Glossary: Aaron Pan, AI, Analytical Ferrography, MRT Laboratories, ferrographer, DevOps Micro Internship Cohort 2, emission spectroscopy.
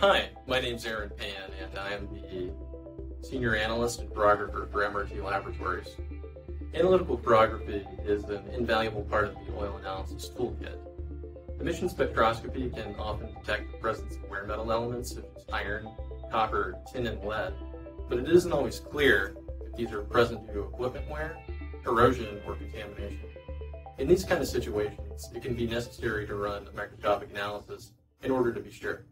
Hi, my name's Aaron Pan, and I am the Senior Analyst and Ferrographer for MRT Laboratories. Analytical Ferrography is an invaluable part of the oil analysis toolkit. Emission spectroscopy can often detect the presence of rare metal elements such as iron, copper, tin, and lead, but it isn't always clear if these are present due to equipment wear, corrosion, or contamination. In these kind of situations, it can be necessary to run a microscopic analysis in order to be sure.